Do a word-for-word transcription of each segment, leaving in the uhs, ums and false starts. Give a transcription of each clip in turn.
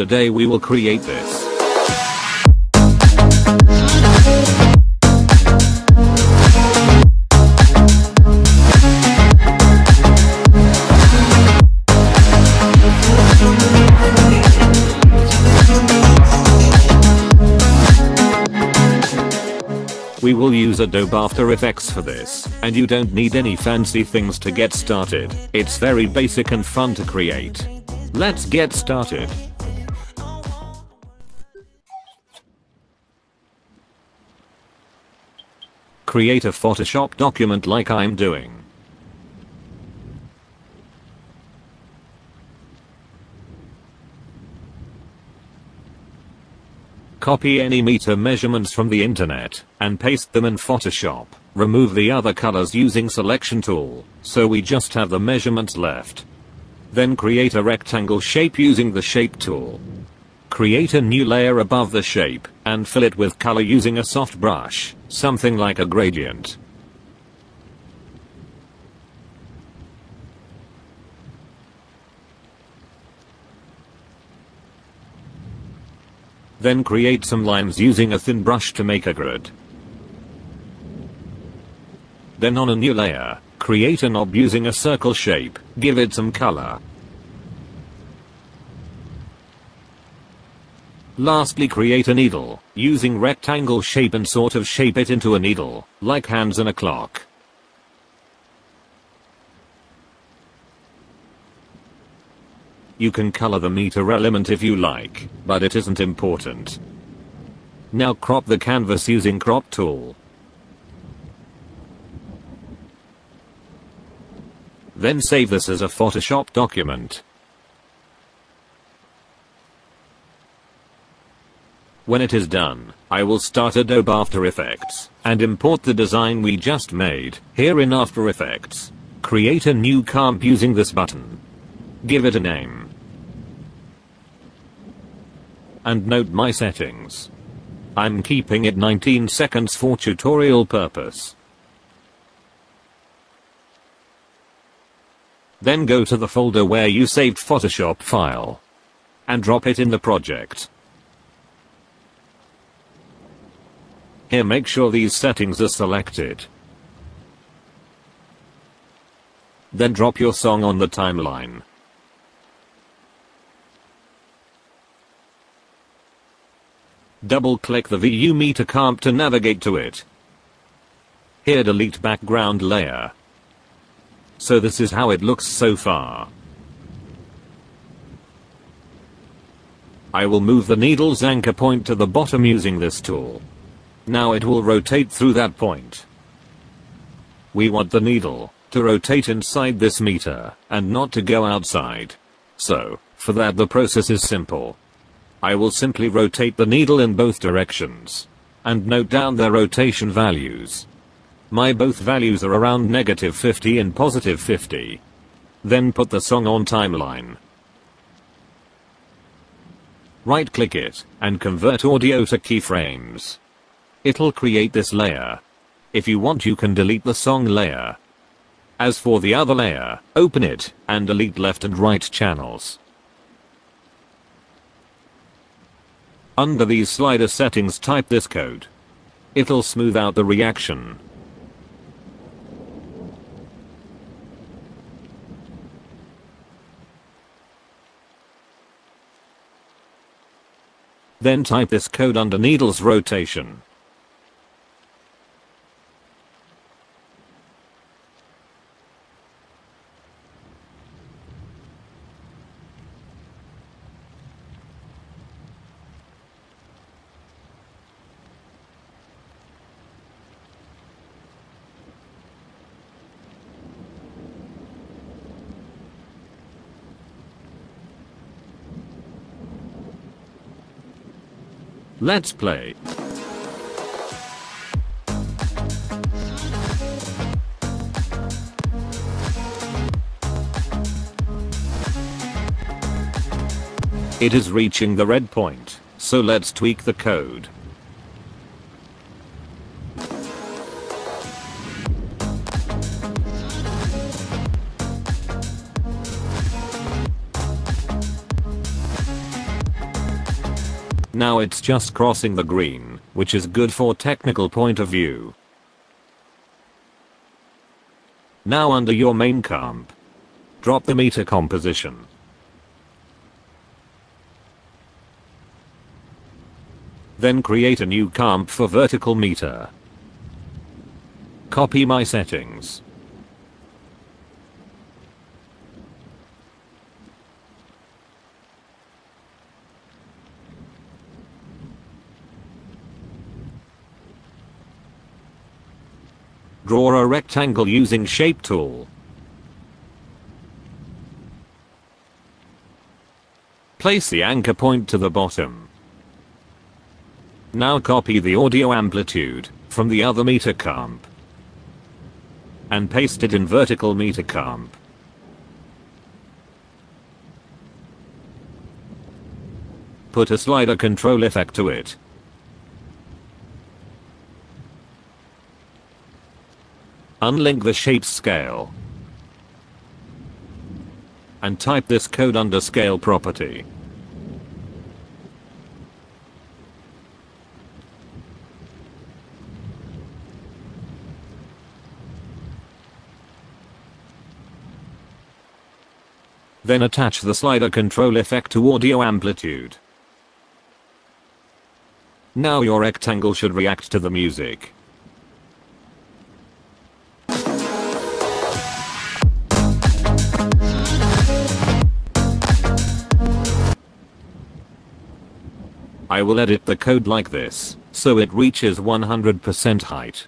Today we will create this. We will use Adobe After Effects for this, and you don't need any fancy things to get started. It's very basic and fun to create. Let's get started. Create a Photoshop document like I'm doing. Copy any meter measurements from the internet, and paste them in Photoshop. Remove the other colors using selection tool, so we just have the measurements left. Then create a rectangle shape using the shape tool. Create a new layer above the shape, and fill it with color using a soft brush, something like a gradient. Then create some lines using a thin brush to make a grid. Then on a new layer, create a knob using a circle shape, give it some color. Lastly, create a needle, using rectangle shape and sort of shape it into a needle, like hands in a clock. You can color the meter element if you like, but it isn't important. Now crop the canvas using crop tool. Then save this as a Photoshop document. When it is done, I will start Adobe After Effects, and import the design we just made, here in After Effects. Create a new comp using this button. Give it a name. And note my settings. I'm keeping it nineteen seconds for tutorial purpose. Then go to the folder where you saved Photoshop file. And drop it in the project. Here make sure these settings are selected. Then drop your song on the timeline. Double-click the V U meter comp to navigate to it. Here delete background layer. So this is how it looks so far. I will move the needle's anchor point to the bottom using this tool. Now it will rotate through that point. We want the needle to rotate inside this meter, and not to go outside. So, for that the process is simple. I will simply rotate the needle in both directions. And note down their rotation values. My both values are around negative fifty and positive fifty. Then put the song on timeline. Right click it, and convert audio to keyframes. It'll create this layer. If you want you can delete the song layer. As for the other layer, open it, and delete left and right channels. Under these slider settings type this code. It'll smooth out the reaction. Then type this code under needle's rotation. Let's play. It is reaching the red point, so let's tweak the code. Now it's just crossing the green, which is good for technical point of view. Now under your main comp, drop the meter composition. Then create a new comp for vertical meter. Copy my settings. Draw a rectangle using shape tool. Place the anchor point to the bottom. Now copy the audio amplitude from the other meter comp and paste it in vertical meter comp. Put a slider control effect to it. Unlink the shape scale and type this code under scale property. Then attach the slider control effect to audio amplitude. Now your rectangle should react to the music. I will edit the code like this, so it reaches one hundred percent height.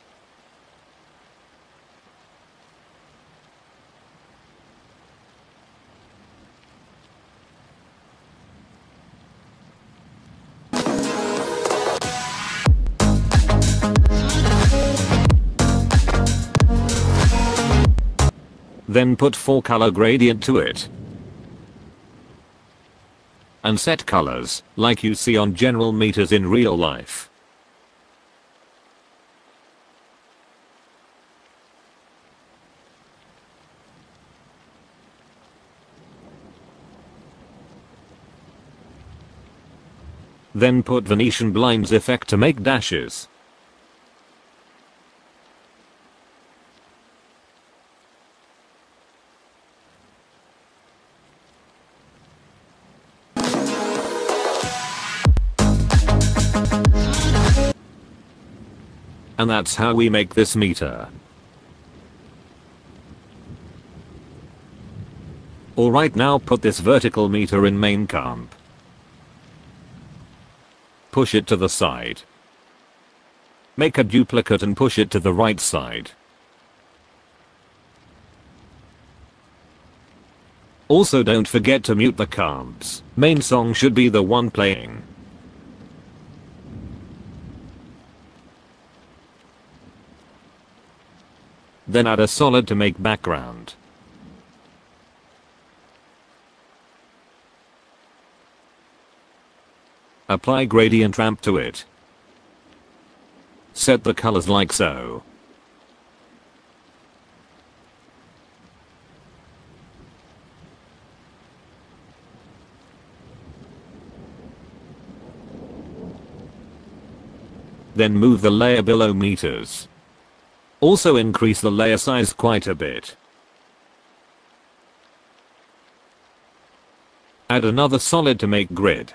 Then put four color gradient to it. And set colors, like you see on general meters in real life. Then put Venetian blinds effect to make dashes. And that's how we make this meter. Alright, now put this vertical meter in main comp. Push it to the side. Make a duplicate and push it to the right side. Also, don't forget to mute the comps. Main song should be the one playing. Then add a solid to make background. Apply gradient ramp to it. Set the colors like so. Then move the layer below meters. Also increase the layer size quite a bit. Add another solid to make grid.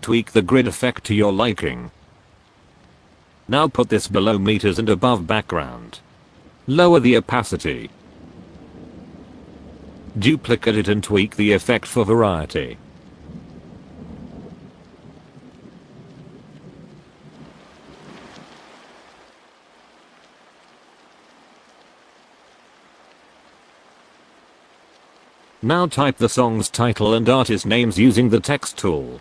Tweak the grid effect to your liking. Now put this below meters and above background. Lower the opacity. Duplicate it and tweak the effect for variety. Now type the song's title and artist names using the text tool.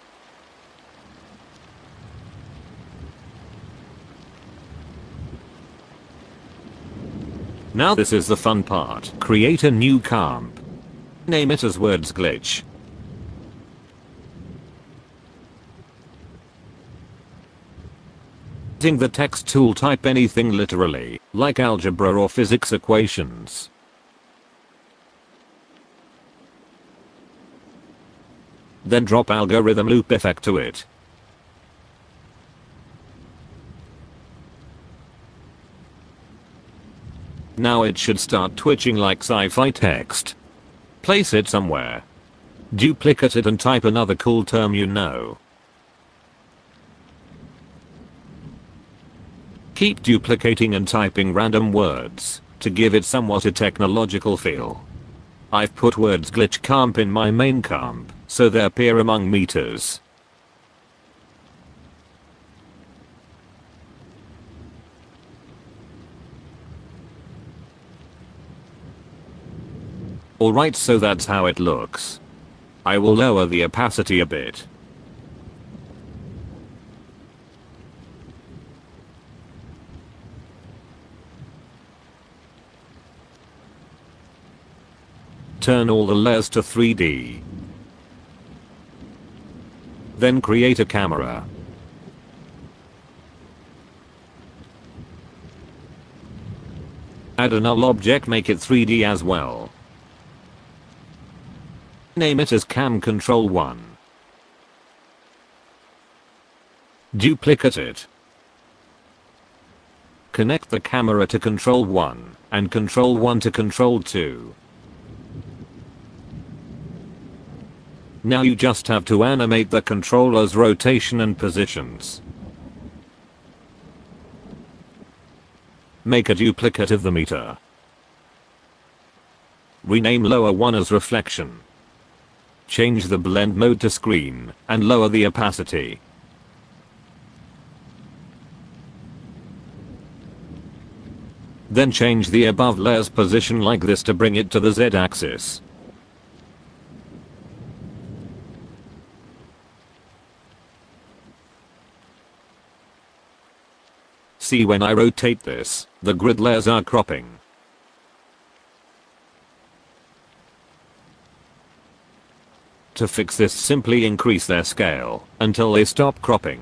Now this is the fun part. Create a new comp. Name it as Words Glitch. Using the text tool, type anything literally, like algebra or physics equations. Then drop algorithm loop effect to it. Now it should start twitching like sci-fi text. Place it somewhere. Duplicate it and type another cool term you know. Keep duplicating and typing random words to give it somewhat a technological feel. I've put words glitch comp in my main comp, so they appear among meters. Alright, so that's how it looks. I will lower the opacity a bit. Turn all the layers to three D. Then create a camera. Add a null object, make it three D as well. Name it as Cam Control one. Duplicate it. Connect the camera to Control one and Control one to Control two. Now you just have to animate the controller's rotation and positions. Make a duplicate of the meter. Rename lower one as reflection. Change the blend mode to screen and lower the opacity. Then change the above layer's position like this to bring it to the Z-axis. See, when I rotate this, the grid layers are cropping. To fix this, simply increase their scale until they stop cropping.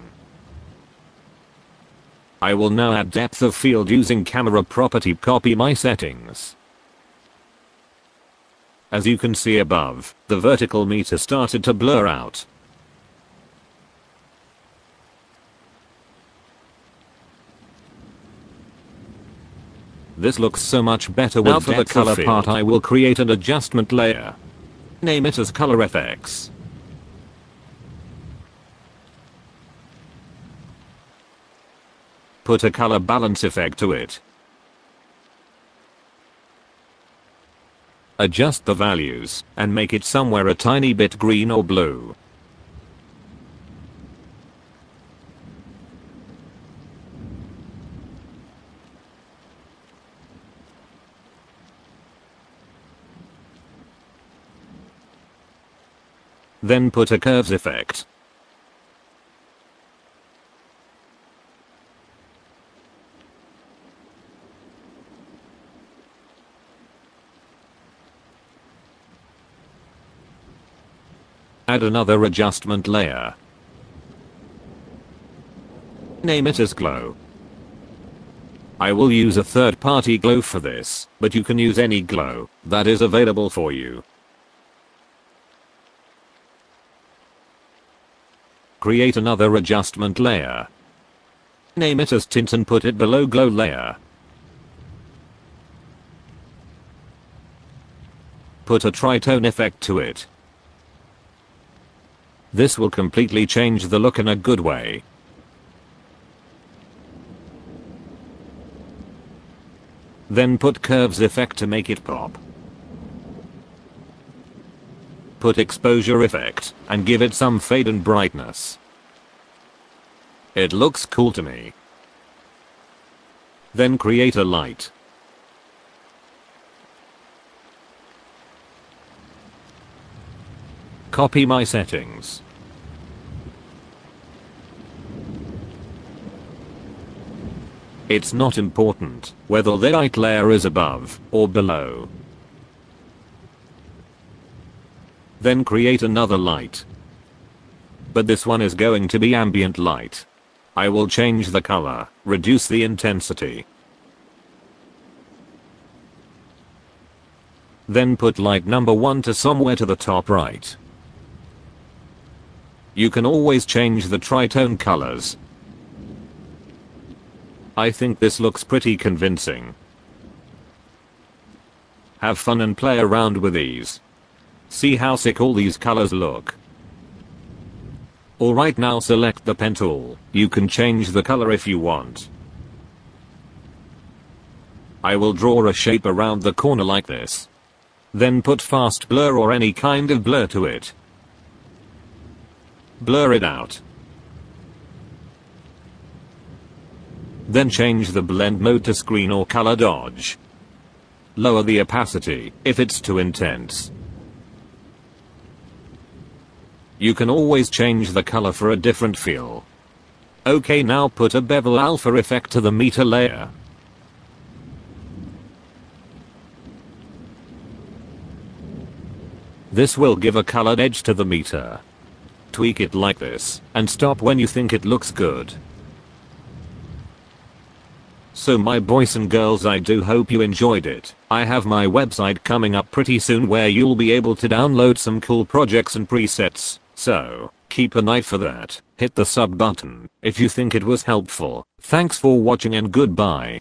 I will now add depth of field using camera property. Copy my settings. As you can see above, the vertical meter started to blur out. This looks so much better with depth. Now for the color part, I will create an adjustment layer. Name it as Color F X. Put a color balance effect to it. Adjust the values and make it somewhere a tiny bit green or blue. Then put a curves effect. Add another adjustment layer. Name it as glow. I will use a third-party glow for this, but you can use any glow that is available for you. Create another adjustment layer. Name it as tint and put it below glow layer. Put a tritone effect to it. This will completely change the look in a good way. Then put curves effect to make it pop. Put exposure effect and give it some fade and brightness. It looks cool to me. Then create a light. Copy my settings. It's not important whether the light layer is above or below. Then create another light. But this one is going to be ambient light. I will change the color, reduce the intensity. Then put light number one to somewhere to the top right. You can always change the tritone colors. I think this looks pretty convincing. Have fun and play around with these. See how sick all these colors look. Alright, now select the pen tool. You can change the color if you want. I will draw a shape around the corner like this. Then put fast blur or any kind of blur to it. Blur it out. Then change the blend mode to screen or color dodge. Lower the opacity if it's too intense. You can always change the color for a different feel. Okay, now put a bevel alpha effect to the meter layer. This will give a colored edge to the meter. Tweak it like this, and stop when you think it looks good. So my boys and girls, I do hope you enjoyed it. I have my website coming up pretty soon where you'll be able to download some cool projects and presets, so keep an eye for that. Hit the sub button if you think it was helpful. Thanks for watching and goodbye.